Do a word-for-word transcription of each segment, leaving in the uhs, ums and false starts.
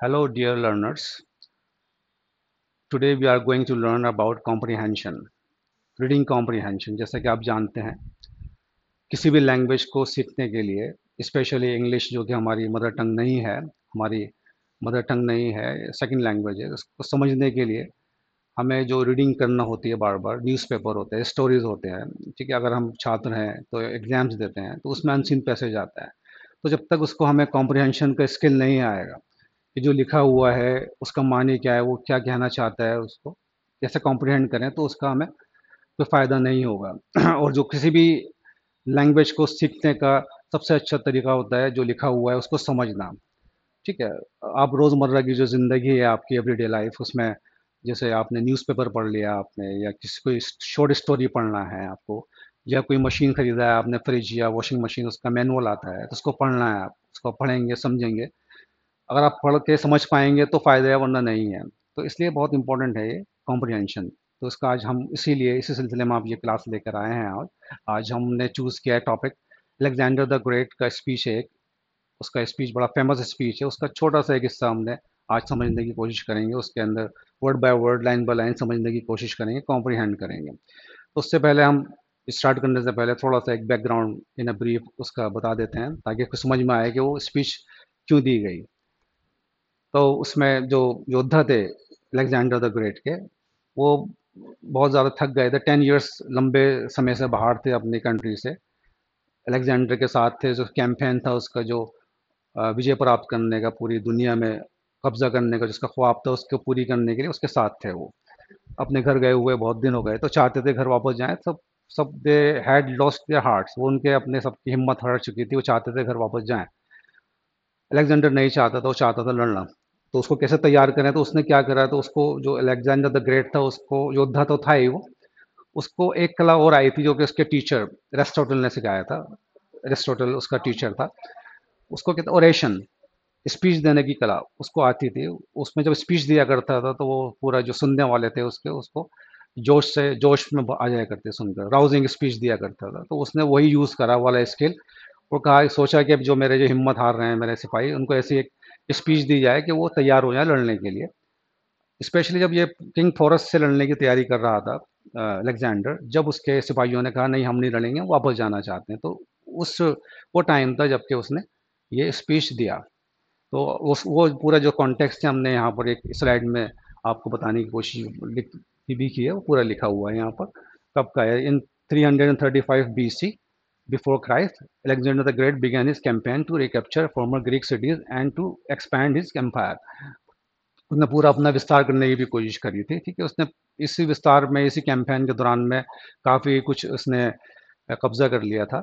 Hello dear learners, today we are going to learn about comprehension, reading comprehension. जैसा कि आप जानते हैं किसी भी लैंग्वेज को सीखने के लिए स्पेशली इंग्लिश जो कि हमारी मदर टंग नहीं है, हमारी मदर टंग नहीं है, सेकंड लैंग्वेज है, उसको समझने के लिए हमें जो रीडिंग करना होती है बार बार, न्यूज़पेपर होते हैं, स्टोरीज़ होते हैं, ठीक है। अगर हम छात्र हैं तो एग्ज़ाम्स देते हैं तो उसमें अनसीन पैसेज आता है, तो जब तक उसको हमें कॉम्प्रिहेंशन का स्किल नहीं आएगा कि जो लिखा हुआ है उसका माने क्या है, वो क्या कहना चाहता है, उसको कैसे कॉम्प्रिहेंड करें, तो उसका हमें कोई फ़ायदा नहीं होगा। और जो किसी भी लैंग्वेज को सीखने का सबसे अच्छा तरीका होता है जो लिखा हुआ है उसको समझना, ठीक है। आप रोज़मर्रा की जो ज़िंदगी है आपकी, एवरीडे लाइफ, उसमें जैसे आपने न्यूज़पेपर पढ़ लिया आपने, या किसी कोई शॉर्ट स्टोरी पढ़ना है आपको, या कोई मशीन ख़रीदा है आपने, फ्रिज या वॉशिंग मशीन, उसका मैनुअल आता है तो उसको पढ़ना है, आप उसको पढ़ेंगे समझेंगे। अगर आप पढ़ के समझ पाएंगे तो फ़ायदा है, वरना नहीं है। तो इसलिए बहुत इंपॉर्टेंट है ये कॉम्प्रिहेंशन। तो इसका आज हम इसीलिए इसी सिलसिले में आप ये क्लास लेकर आए हैं। आज आज हमने चूज़ किया है टॉपिक अलेक्जेंडर द ग्रेट का स्पीच है, उसका स्पीच बड़ा फेमस स्पीच है, उसका छोटा सा एक हिस्सा हमने आज समझने की कोशिश करेंगे। उसके अंदर word by word, line by line समझने की कोशिश करेंगे, कॉम्प्रिहेंड करेंगे। तो उससे पहले हम स्टार्ट करने से पहले थोड़ा सा एक बैकग्राउंड इन अ ब्रीफ उसका बता देते हैं ताकि कुछ समझ में आए कि वो स्पीच क्यों दी गई। तो उसमें जो योद्धा थे अलेक्जेंडर द ग्रेट के, वो बहुत ज़्यादा थक गए थे, टेन इयर्स लंबे समय से बाहर थे अपनी कंट्री से। अलेक्जेंडर के साथ थे जो कैंपेन था उसका, जो विजय प्राप्त करने का, पूरी दुनिया में कब्जा करने का जिसका ख्वाब था उसको पूरी करने के लिए उसके साथ थे। वो अपने घर गए हुए बहुत दिन हो गए, तो चाहते थे घर वापस जाएँ। सब सब they had lost their hearts, वो उनके अपने सबकी हिम्मत हार चुकी थी, वो चाहते थे घर वापस जाएं। अलेक्जेंडर नहीं चाहता था, वो चाहता था लड़ना। तो उसको कैसे तैयार करें, तो उसने क्या करा, तो उसको जो अलेक्जेंडर द ग्रेट था, उसको योद्धा तो था ही वो, उसको एक कला और आई थी जो कि उसके टीचर एरिस्टोटल ने सिखाया था। एरिस्टोटल उसका टीचर था। उसको कहते ओरेशन, स्पीच देने की कला उसको आती थी। उसमें जब स्पीच दिया करता था तो वो पूरा जो सुनने वाले थे उसके, उसको जोश से जोश में आ जाया करते सुनकर, राउजिंग स्पीच दिया करता था। तो उसने वही यूज़ करा वाला स्किल, और कहा सोचा कि अब जो मेरे जो हिम्मत हार रहे हैं मेरे सिपाही, उनको ऐसी एक स्पीच दी जाए कि वो तैयार हो जाए लड़ने के लिए। स्पेशली जब ये किंग पोरस से लड़ने की तैयारी कर रहा था अलेक्जेंडर, जब उसके सिपाहियों ने कहा नहीं हम नहीं लड़ेंगे, वापस जाना चाहते हैं, तो उस वो टाइम था जबकि उसने ये स्पीच दिया। तो उस वो पूरा जो कॉन्टेक्स्ट है हमने यहाँ पर एक स्लाइड में आपको बताने की कोशिश भी की है, वो पूरा लिखा हुआ है यहाँ पर। कब का है, in three thirty five B C before Christ Alexander the great began his campaign to recapture former Greek cities and to expand his empire. उसने पूरा अपना विस्तार करने की भी कोशिश करी थी, ठीक है। उसने इसी विस्तार में, इसी कैंपेन के दौरान में काफ़ी कुछ उसने कब्जा कर लिया था।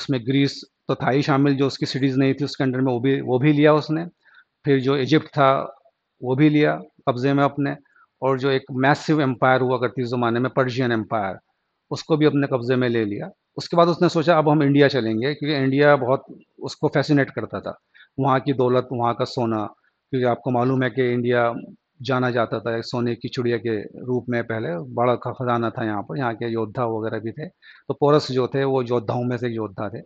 उसमें ग्रीस तो था ही शामिल, जो उसकी सिटीज़ नहीं थी उसके अंडर में, वो भी वो भी लिया उसने। फिर जो इजिप्ट था वो भी लिया कब्जे में अपने, और जो एक मैसिव एम्पायर हुआ करती उस ज़माने में, पर्शियन एम्पायर, उसको भी अपने कब्जे में ले लिया। उसके बाद उसने सोचा अब हम इंडिया चलेंगे, क्योंकि इंडिया बहुत उसको फैसिनेट करता था, वहाँ की दौलत, वहाँ का सोना, क्योंकि आपको मालूम है कि इंडिया जाना जाता था सोने की चिड़िया के रूप में, पहले बड़ा खजाना था यहाँ पर, यहाँ के योद्धा वगैरह भी थे। तो पोरस जो थे वो योद्धाओं में से एक योद्धा थे।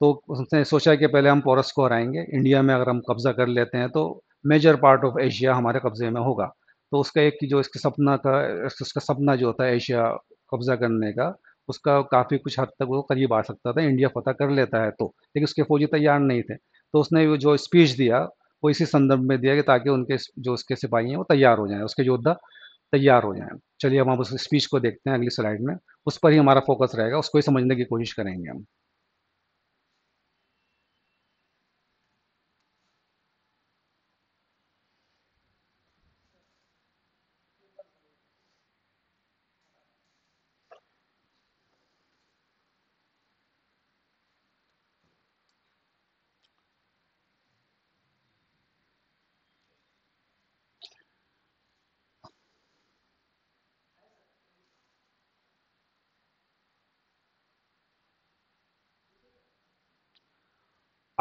तो उसने सोचा कि पहले हम पोरस को हराएंगे, इंडिया में अगर हम कब्जा कर लेते हैं तो मेजर पार्ट ऑफ एशिया हमारे कब्जे में होगा। तो उसका एक जो इसके सपना था, उसका सपना जो था एशिया कब्जा करने का, उसका काफ़ी कुछ हद तक वो करीब आ सकता था, इंडिया फतह कर लेता है तो। लेकिन उसके फौजी तैयार नहीं थे, तो उसने वो जो स्पीच दिया वो इसी संदर्भ में दिया कि ताकि उनके जो उसके सिपाही हैं वो तैयार हो जाएं, उसके योद्धा तैयार हो जाएं। चलिए हम आप उस स्पीच को देखते हैं अगली स्लाइड में, उस पर ही हमारा फोकस रहेगा, उसको ही समझने की कोशिश करेंगे हम।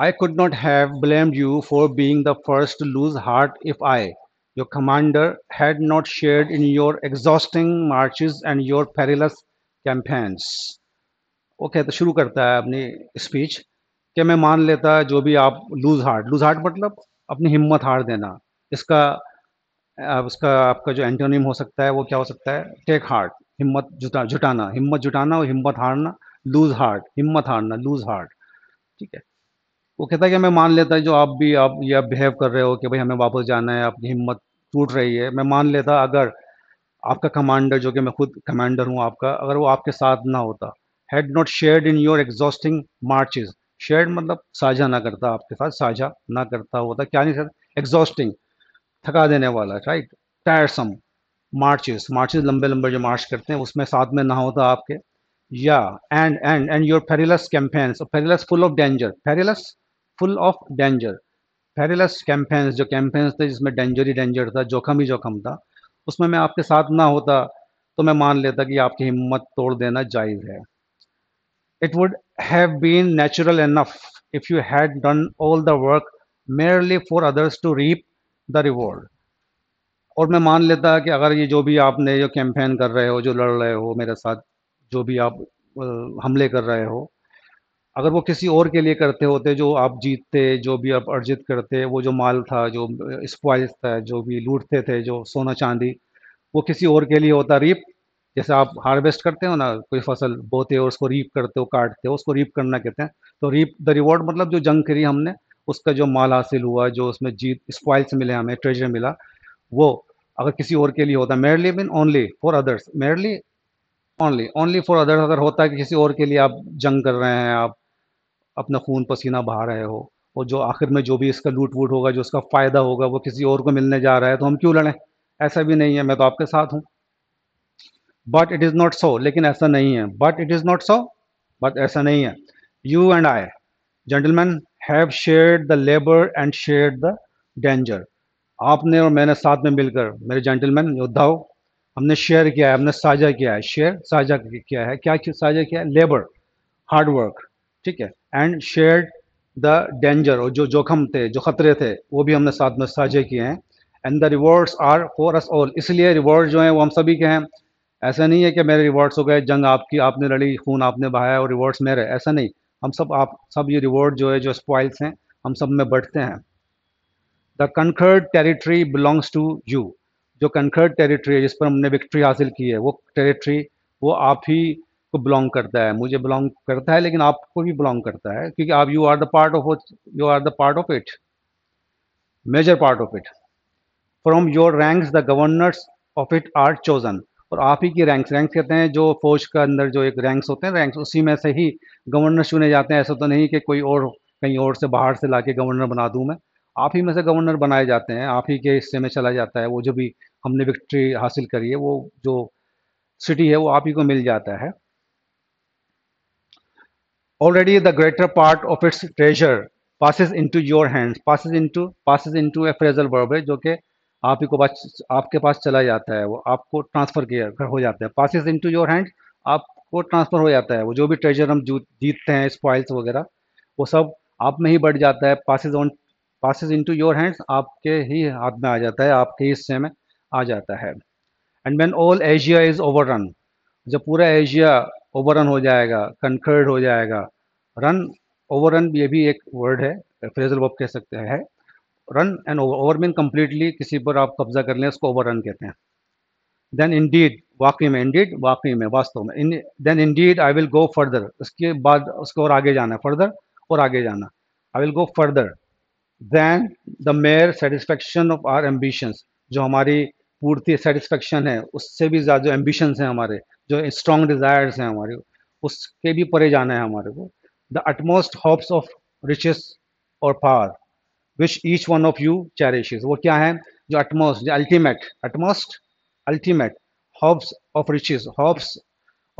I could not have blamed you for being the first to lose heart if I, your commander, had not shared in your exhausting marches and your perilous campaigns. वो कहता, शुरू करता है अपनी स्पीच कि मैं मान लेता जो भी आप लूज हार्ट, लूज हार्ट मतलब अपनी हिम्मत हार देना, इसका उसका आपका जो एंटोनिम हो सकता है वो क्या हो सकता है, टेक हार्ट, हिम्मत जुटा जुटाना हिम्मत जुटाना और हिम्मत हारना, लूज हार्ट, हिम्मत हारना, लूज हार्ट। ठीक है, वो कहता है कि मैं मान लेता है जो आप भी आप ये आप बिहेव कर रहे हो कि भाई हमें वापस जाना है, अपनी हिम्मत टूट रही है, मैं मान लेता अगर आपका कमांडर, जो कि मैं खुद कमांडर हूँ आपका, अगर वो आपके साथ ना होता, had not shared in your exhausting marches, shared मतलब साझा ना करता, आपके साथ साझा ना करता होता, क्या नहीं करता, एग्जॉस्टिंग थका देने वाला, राइट, टायरसम मार्चेस, मार्चेस लंबे लंबे जो मार्च करते हैं उसमें साथ में ना होता आपके, या and and and your perilous campaigns, perilous full of danger, perilous full of danger, perilous campaigns जो कैंपेन्स थे जिसमें डेंजर ही डेंजर था, जोखम ही जोखम था, उसमें मैं आपके साथ ना होता तो मैं मान लेता कि आपकी हिम्मत तोड़ देना जायज़ है। It would have been natural enough if you had done all the work merely for others to reap the reward, और मैं मान लेता कि अगर ये जो भी आपने जो कैंपेन कर रहे हो, जो लड़ रहे हो मेरे साथ, जो भी आप हमले कर रहे हो, अगर वो किसी और के लिए करते होते, जो आप जीतते, जो भी आप अर्जित करते, वो जो माल था, जो स्पॉइल्स था, जो भी लूटते थे, जो सोना चांदी, वो किसी और के लिए होता रीप, जैसे आप हार्वेस्ट करते हो ना, कोई फसल बोते हो उसको रीप करते हो, काटते हो, उसको रीप करना कहते हैं। तो रीप द रिवॉर्ड मतलब जो जंग करी हमने, उसका जो माल हासिल हुआ, जो उसमें जीत स्पॉइल्स मिले हमें, ट्रेजर मिला, वो अगर किसी और के लिए होता, merely mean only for others, merely only only for others, अगर होता है कि किसी और के लिए आप जंग कर रहे हैं, आप अपना खून पसीना बहा रहे हो, और जो आखिर में जो भी इसका लूट वूट होगा, जो इसका फ़ायदा होगा, वो किसी और को मिलने जा रहा है, तो हम क्यों लड़ें, ऐसा भी नहीं है, मैं तो आपके साथ हूँ। But it is not so, लेकिन ऐसा नहीं है, but it is not so, but ऐसा नहीं है। You and I gentleman have shared the labour and shared the danger, आपने और मैंने साथ में मिलकर, मेरे जेंटलमैन योद्धाओं, हमने शेयर किया है, हमने साझा किया है, शेयर साझा किया है, क्या साझा किया है, लेबर, हार्ड वर्क, ठीक है, एंड शेयर्ड द डेंजर, और जो जोखम थे, जो खतरे थे, वो भी हमने साथ में साझा किए हैं। And the rewards are for us all, इसलिए रिवॉर्ड जो हैं वो हम सभी के हैं, ऐसा नहीं है कि मेरे रिवॉर्ड्स हो गए, जंग आपकी आपने लड़ी, खून आपने बहाया और रिवॉर्ड्स मेरे, ऐसा नहीं, हम सब आप सब ये रिवॉर्ड जो है, जो स्पॉइल्स हैं, हम सब में बढ़ते हैं। The conquered territory belongs to you, जो कंकर्ड टेरिटरी है, जिस पर हमने विक्ट्री हासिल की है, वो टेरिटरी वो आप ही को बिलोंग करता है, मुझे बिलोंग करता है, लेकिन आपको भी बिलोंग करता है, क्योंकि आप you are the part of you are the part of it, major part of it. From your ranks the governors of it are chosen, और आप ही की रैंक्स, रैंक्स कहते हैं जो फौज के अंदर जो एक रैंक्स होते हैं, रैंक्स उसी में से ही गवर्नर चुने जाते हैं, ऐसा तो नहीं कि कोई और कहीं और से बाहर से लाके गवर्नर बना दूं मैं, आप ही में से गवर्नर बनाए जाते हैं, आप ही के हिस्से में चला जाता है, वो जो भी हमने विक्ट्री हासिल करी है, वो जो सिटी है वो आप ही को मिल जाता है। Already the greater part of its treasure passes into your hands, passes into passes into a phrasal verb है, जो कि आप ही को पास आपके पास चला जाता है, वो आपको ट्रांसफ़र किया हो जाता है, पासिस इनटू योर हैंड आपको ट्रांसफ़र हो जाता है, वो जो भी ट्रेजर हम जीतते हैं, स्पॉइल्स वगैरह, वो सब आप में ही बढ़ जाता है, passes on passes into your hands आपके ही हाथ में आ जाता है, आपके हिस्से में आ जाता है। And when all Asia is overrun, जब पूरा एशिया ओवररन हो जाएगा, कंकर्ड हो जाएगा, रन ओवररन ये भी एक वर्ड है, फ्रेजल वर्ब कह सकते हैं, run and over, over mean completely किसी पर आप कब्जा कर लें, उसको ओवर रन कहते हैं। देन इंडीड वाकई में, इंडीड वाकई में वास्तव में, in then indeed I will go further, उसके बाद उसको और आगे जाना, फर्दर और आगे जाना, I will go further then the mayor satisfaction of our ambitions, जो हमारी पूर्ति सेटिस्फेक्शन है उससे भी ज़्यादा, जो एम्बिशंस हैं हमारे, जो स्ट्रॉन्ग डिज़ायर्स हैं हमारे, उसके भी परे जाना है हमारे को। The utmost hopes of riches और power which each one of you cherishes, वो क्या है, जो अटमोस्ट, जो ultimate, utmost ultimate hopes of riches, hopes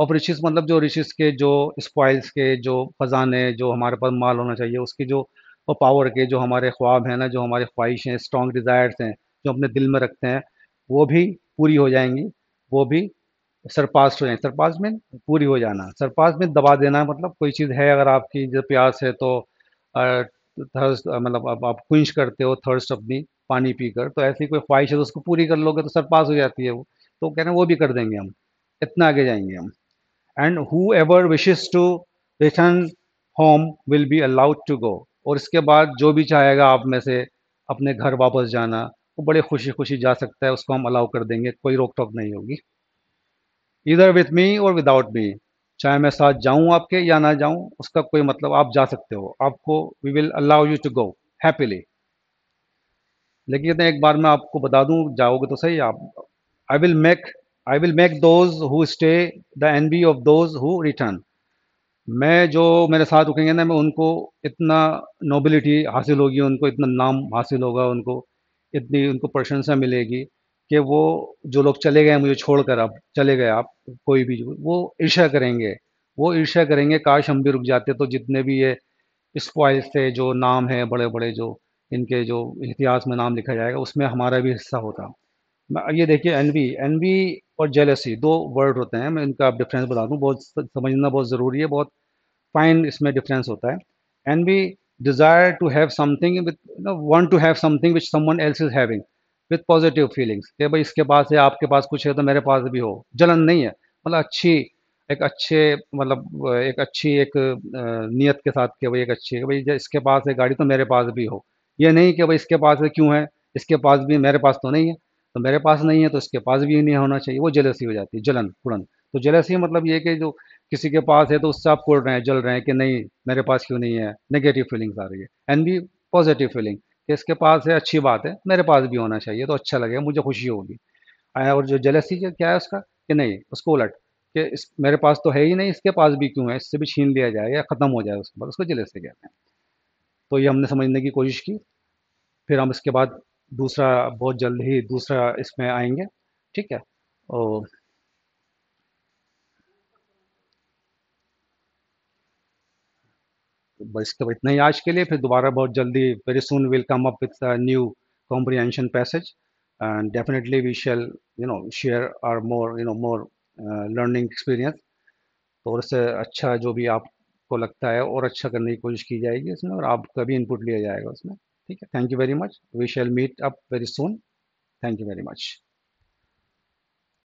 of riches मतलब जो रिचेस के, जो स्पॉइल्स के, जो खजाने, जो हमारे पास माल होना चाहिए उसकी, जो और पावर के, जो हमारे ख्वाब हैं ना, जो हमारे ख्वाहिश हैं, स्ट्रॉन्ग डिज़ायर्स हैं, जो अपने दिल में रखते हैं, वो भी पूरी हो जाएंगी, वो भी सरपास्ट हो जाएंगी, सरपास्ट में पूरी हो जाना, सरपास्ट में दबा देना, मतलब कोई चीज़ है अगर आपकी, जो प्यास है तो आ, थर्स्ट मतलब अब आप क्विंच करते हो थर्स्ट अपनी पानी पीकर, तो ऐसी कोई ख्वाहिश है तो उसको पूरी कर लोगे तो सरपास हो जाती है वो, तो कह रहे हैं वो भी कर देंगे हम, इतना आगे जाएंगे हम। And whoever wishes to return home will be allowed to go, और इसके बाद जो भी चाहेगा आप में से अपने घर वापस जाना, वो बड़े खुशी खुशी जा सकता है, उसको हम अलाउ कर देंगे, कोई रोक टोक नहीं होगी। इधर विथ मी और विदाउट मी, चाहे मैं साथ जाऊं आपके या ना जाऊं, उसका कोई मतलब, आप जा सकते हो, आपको we will allow you to go happily. लेकिन एक बार मैं आपको बता दूं, जाओगे तो सही आप, I will make I will make those who stay the envy of those who return. मैं जो मेरे साथ रुकेंगे ना, मैं उनको इतना नोबिलिटी हासिल होगी, उनको इतना नाम हासिल होगा, उनको इतनी उनको प्रशंसा मिलेगी कि वो जो लोग चले गए मुझे छोड़कर, अब चले गए आप, कोई भी, वो ईर्ष्या करेंगे, वो ईर्ष्या करेंगे काश हम भी रुक जाते तो जितने भी ये स्पॉइल्स थे, जो नाम है बड़े बड़े, जो इनके जो इतिहास में नाम लिखा जाएगा, उसमें हमारा भी हिस्सा होता। ये देखिए एनवी, एनवी और जेलसी दो वर्ड होते हैं, मैं इनका डिफरेंस बता दूँ, बहुत समझना बहुत ज़रूरी है, बहुत फाइन इसमें डिफरेंस होता है। Envy, desire to have something with, want to have something which someone else is having with positive feelings, कि भाई इसके पास है, आपके पास कुछ है तो मेरे पास भी हो, जलन नहीं है, मतलब अच्छी एक अच्छे मतलब एक अच्छी एक नीयत के साथ कि भाई एक अच्छी है, भाई इसके पास है गाड़ी तो मेरे पास भी हो, ये नहीं कि भाई इसके पास है क्यों है, इसके पास भी, मेरे पास तो नहीं है, तो मेरे पास नहीं है तो इसके पास भी नहीं होना चाहिए, वो जेलसी हो जाती है, जलन तुरंत। तो जेलसी मतलब ये कि जो किसी के पास है तो उससे आप कोड़ रहे हैं, जल रहे हैं कि नहीं मेरे पास क्यों नहीं है, नेगेटिव फीलिंग्स आ रही है। एंड भी पॉजिटिव फीलिंग, कि इसके पास है अच्छी बात है, मेरे पास भी होना चाहिए तो अच्छा लगेगा, मुझे खुशी होगी। और जो जेलसी क्या है उसका, कि नहीं उसको उलट, कि इस मेरे पास तो है ही नहीं, इसके पास भी क्यों है, इससे भी छीन लिया जाए या ख़त्म हो जाए, उसके बाद उसको जेलसी कहते हैं। तो ये हमने समझने की कोशिश की, फिर हम इसके बाद दूसरा, बहुत जल्द ही दूसरा इसमें आएंगे, ठीक है। और बस तो इतना ही आज के लिए, फिर दोबारा बहुत जल्दी very soon will come up with new comprehension passage and definitely we shall you know share our more you know more learning experience. तो उससे अच्छा जो भी आपको लगता है और अच्छा करने की कोशिश की जाएगी उसमें, और आपका भी इनपुट लिया जाएगा उसमें, ठीक है। Thank you very much, we shall meet up very soon, thank you very much.